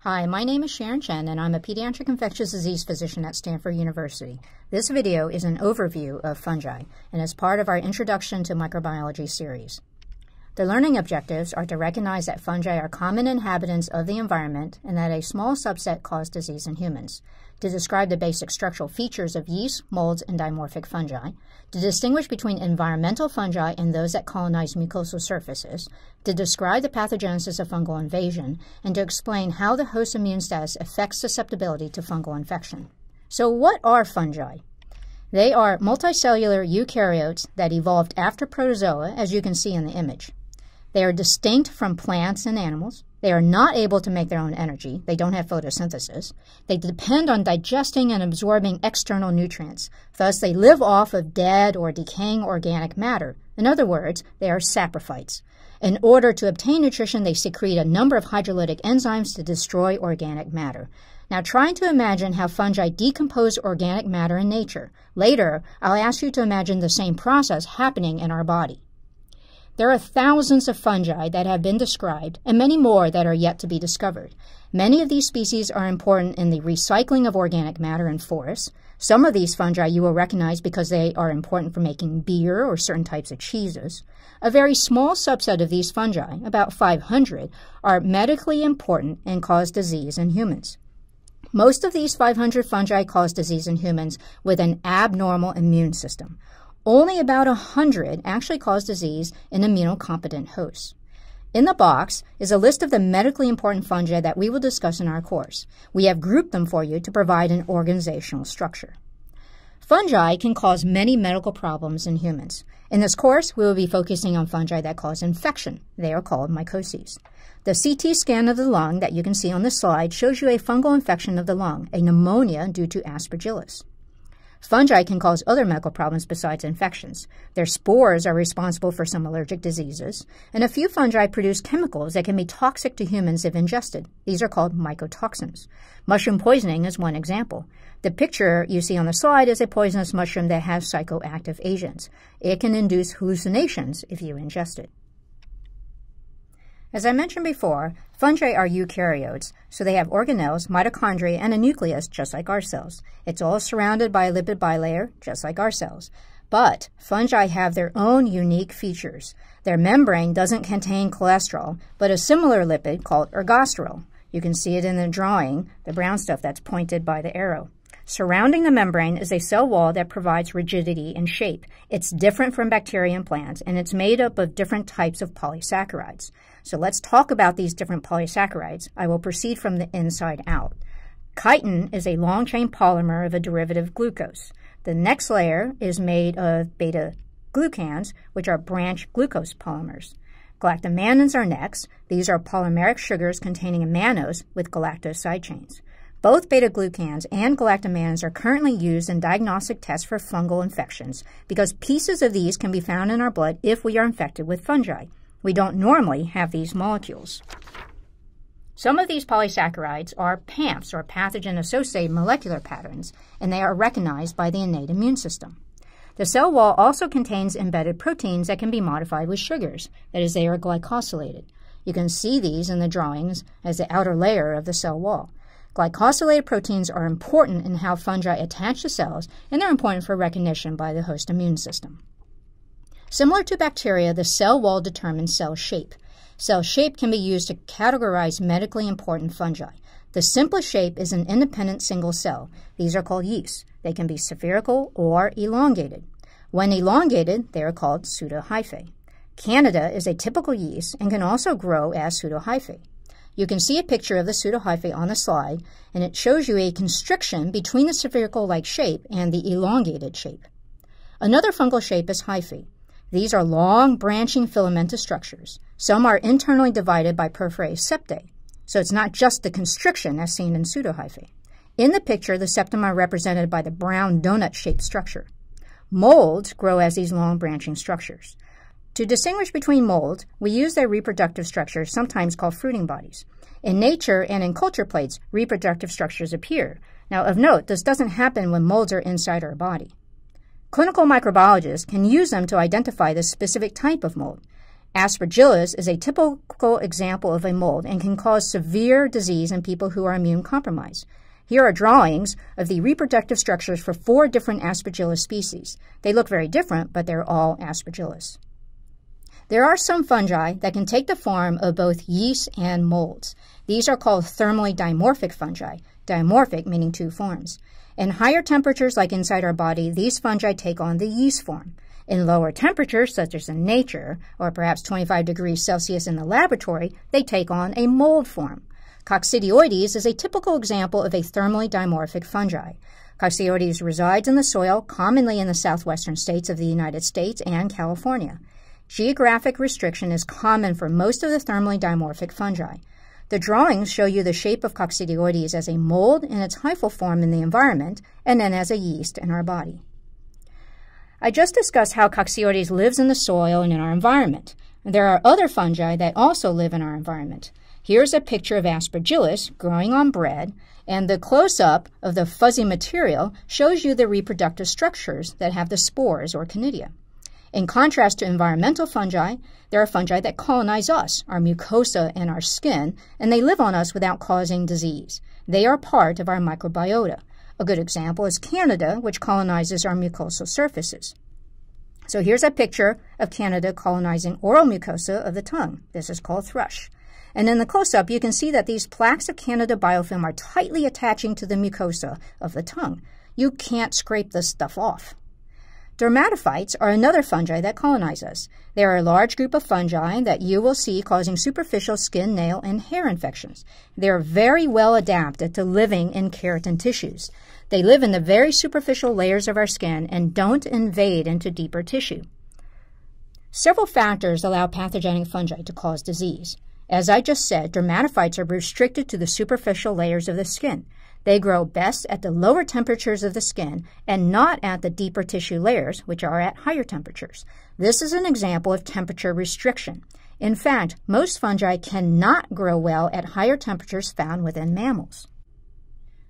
Hi, my name is Sharon Chen, and I'm a pediatric infectious disease physician at Stanford University. This video is an overview of fungi and is part of our Introduction to Microbiology series. The learning objectives are to recognize that fungi are common inhabitants of the environment and that a small subset cause disease in humans, to describe the basic structural features of yeast, molds, and dimorphic fungi, to distinguish between environmental fungi and those that colonize mucosal surfaces, to describe the pathogenesis of fungal invasion, and to explain how the host immune status affects susceptibility to fungal infection. So what are fungi? They are multicellular eukaryotes that evolved after protozoa, as you can see in the image. They are distinct from plants and animals. They are not able to make their own energy. They don't have photosynthesis. They depend on digesting and absorbing external nutrients. Thus, they live off of dead or decaying organic matter. In other words, they are saprophytes. In order to obtain nutrition, they secrete a number of hydrolytic enzymes to destroy organic matter. Now, trying to imagine how fungi decompose organic matter in nature. Later, I'll ask you to imagine the same process happening in our body. There are thousands of fungi that have been described and many more that are yet to be discovered. Many of these species are important in the recycling of organic matter in forests. Some of these fungi you will recognize because they are important for making beer or certain types of cheeses. A very small subset of these fungi, about 500, are medically important and cause disease in humans. Most of these 500 fungi cause disease in humans with an abnormal immune system. Only about 100 actually cause disease in immunocompetent hosts. In the box is a list of the medically important fungi that we will discuss in our course. We have grouped them for you to provide an organizational structure. Fungi can cause many medical problems in humans. In this course, we will be focusing on fungi that cause infection. They are called mycoses. The CT scan of the lung that you can see on this slide shows you a fungal infection of the lung, a pneumonia due to Aspergillus. Fungi can cause other medical problems besides infections. Their spores are responsible for some allergic diseases, and a few fungi produce chemicals that can be toxic to humans if ingested. These are called mycotoxins. Mushroom poisoning is one example. The picture you see on the slide is a poisonous mushroom that has psychoactive agents. It can induce hallucinations if you ingest it. As I mentioned before, fungi are eukaryotes, so they have organelles, mitochondria, and a nucleus just like our cells. It's all surrounded by a lipid bilayer just like our cells. But fungi have their own unique features. Their membrane doesn't contain cholesterol, but a similar lipid called ergosterol. You can see it in the drawing, the brown stuff that's pointed by the arrow. Surrounding the membrane is a cell wall that provides rigidity and shape. It's different from bacteria and plants, and it's made up of different types of polysaccharides. So let's talk about these different polysaccharides. I will proceed from the inside out. Chitin is a long-chain polymer of a derivative glucose. The next layer is made of beta-glucans, which are branch glucose polymers. Galactamanins are next. These are polymeric sugars containing mannose with galactose side chains. Both beta-glucans and galactamanins are currently used in diagnostic tests for fungal infections because pieces of these can be found in our blood if we are infected with fungi. We don't normally have these molecules. Some of these polysaccharides are PAMPs, or pathogen-associated molecular patterns, and they are recognized by the innate immune system. The cell wall also contains embedded proteins that can be modified with sugars, that is, they are glycosylated. You can see these in the drawings as the outer layer of the cell wall. Glycosylated proteins are important in how fungi attach to cells, and they're important for recognition by the host immune system. Similar to bacteria, the cell wall determines cell shape. Cell shape can be used to categorize medically important fungi. The simplest shape is an independent single cell. These are called yeasts. They can be spherical or elongated. When elongated, they are called pseudohyphae. Candida is a typical yeast and can also grow as pseudohyphae. You can see a picture of the pseudohyphae on the slide, and it shows you a constriction between the spherical-like shape and the elongated shape. Another fungal shape is hyphae. These are long, branching filamentous structures. Some are internally divided by perforate septae, so it's not just the constriction as seen in pseudohyphae. In the picture, the septum are represented by the brown donut-shaped structure. Molds grow as these long, branching structures. To distinguish between molds, we use their reproductive structures, sometimes called fruiting bodies. In nature and in culture plates, reproductive structures appear. Now, of note, this doesn't happen when molds are inside our body. Clinical microbiologists can use them to identify the specific type of mold. Aspergillus is a typical typical example of a mold and can cause severe disease in people who are immune compromised. Here are drawings of the reproductive structures for 4 different Aspergillus species. They look very different, but they're all Aspergillus. There are some fungi that can take the form of both yeast and molds. These are called thermally dimorphic fungi, dimorphic meaning 2 forms. In higher temperatures, like inside our body, these fungi take on the yeast form. In lower temperatures, such as in nature, or perhaps 25 degrees Celsius in the laboratory, they take on a mold form. Coccidioides is a typical example of a thermally dimorphic fungi. Coccidioides resides in the soil, commonly in the southwestern states of the United States and California. Geographic restriction is common for most of the thermally dimorphic fungi. The drawings show you the shape of Coccidioides as a mold in its hyphal form in the environment, and then as a yeast in our body. I just discussed how Coccidioides lives in the soil and in our environment. There are other fungi that also live in our environment. Here's a picture of Aspergillus growing on bread, and the close-up of the fuzzy material shows you the reproductive structures that have the spores or conidia. In contrast to environmental fungi, there are fungi that colonize us, our mucosa and our skin, and they live on us without causing disease. They are part of our microbiota. A good example is Candida, which colonizes our mucosal surfaces. So here's a picture of Candida colonizing oral mucosa of the tongue. This is called thrush. And in the close-up, you can see that these plaques of Candida biofilm are tightly attaching to the mucosa of the tongue. You can't scrape this stuff off. Dermatophytes are another fungi that colonize us. They are a large group of fungi that you will see causing superficial skin, nail, and hair infections. They are very well adapted to living in keratin tissues. They live in the very superficial layers of our skin and don't invade into deeper tissue. Several factors allow pathogenic fungi to cause disease. As I just said, dermatophytes are restricted to the superficial layers of the skin. They grow best at the lower temperatures of the skin and not at the deeper tissue layers, which are at higher temperatures. This is an example of temperature restriction. In fact, most fungi cannot grow well at higher temperatures found within mammals.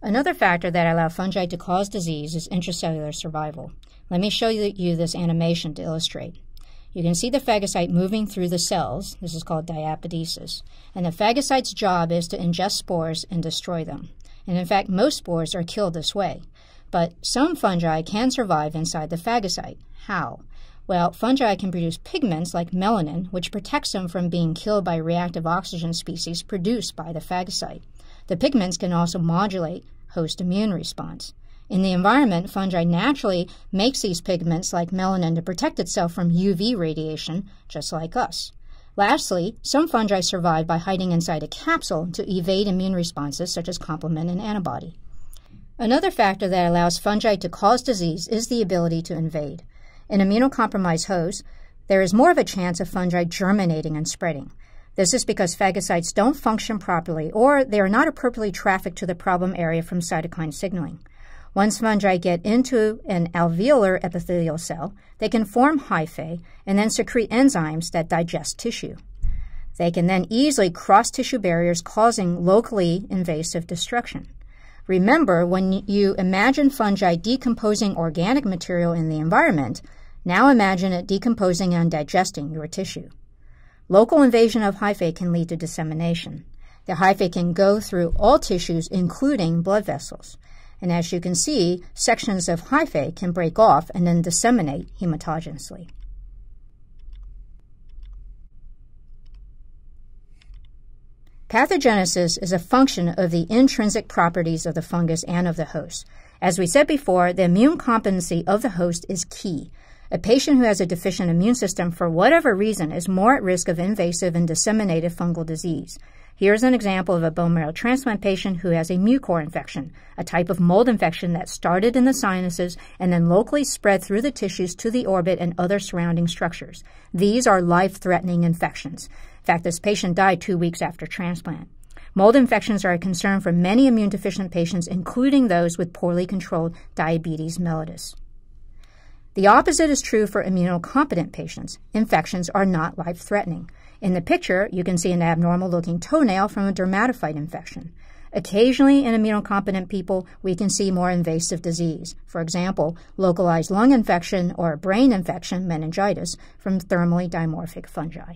Another factor that allows fungi to cause disease is intracellular survival. Let me show you this animation to illustrate. You can see the phagocyte moving through the cells. This is called diapedesis. And the phagocyte's job is to ingest spores and destroy them. And in fact, most spores are killed this way. But some fungi can survive inside the phagocyte. How? Well, fungi can produce pigments like melanin, which protects them from being killed by reactive oxygen species produced by the phagocyte. The pigments can also modulate host immune response. In the environment, fungi naturally makes these pigments like melanin to protect itself from UV radiation, just like us. Lastly, some fungi survive by hiding inside a capsule to evade immune responses such as complement and antibody. Another factor that allows fungi to cause disease is the ability to invade. In immunocompromised hosts, there is more of a chance of fungi germinating and spreading. This is because phagocytes don't function properly, or they are not appropriately trafficked to the problem area from cytokine signaling. Once fungi get into an alveolar epithelial cell, they can form hyphae and then secrete enzymes that digest tissue. They can then easily cross tissue barriers, causing locally invasive destruction. Remember, when you imagine fungi decomposing organic material in the environment, now imagine it decomposing and digesting your tissue. Local invasion of hyphae can lead to dissemination. The hyphae can go through all tissues, including blood vessels. And as you can see, sections of hyphae can break off and then disseminate hematogenously. Pathogenesis is a function of the intrinsic properties of the fungus and of the host. As we said before, the immune competency of the host is key. A patient who has a deficient immune system, for whatever reason, is more at risk of invasive and disseminated fungal disease. Here's an example of a bone marrow transplant patient who has a Mucor infection, a type of mold infection that started in the sinuses and then locally spread through the tissues to the orbit and other surrounding structures. These are life-threatening infections. In fact, this patient died 2 weeks after transplant. Mold infections are a concern for many immune-deficient patients, including those with poorly controlled diabetes mellitus. The opposite is true for immunocompetent patients. Infections are not life-threatening. In the picture, you can see an abnormal-looking toenail from a dermatophyte infection. Occasionally, in immunocompetent people, we can see more invasive disease. For example, localized lung infection or brain infection, meningitis, from thermally dimorphic fungi.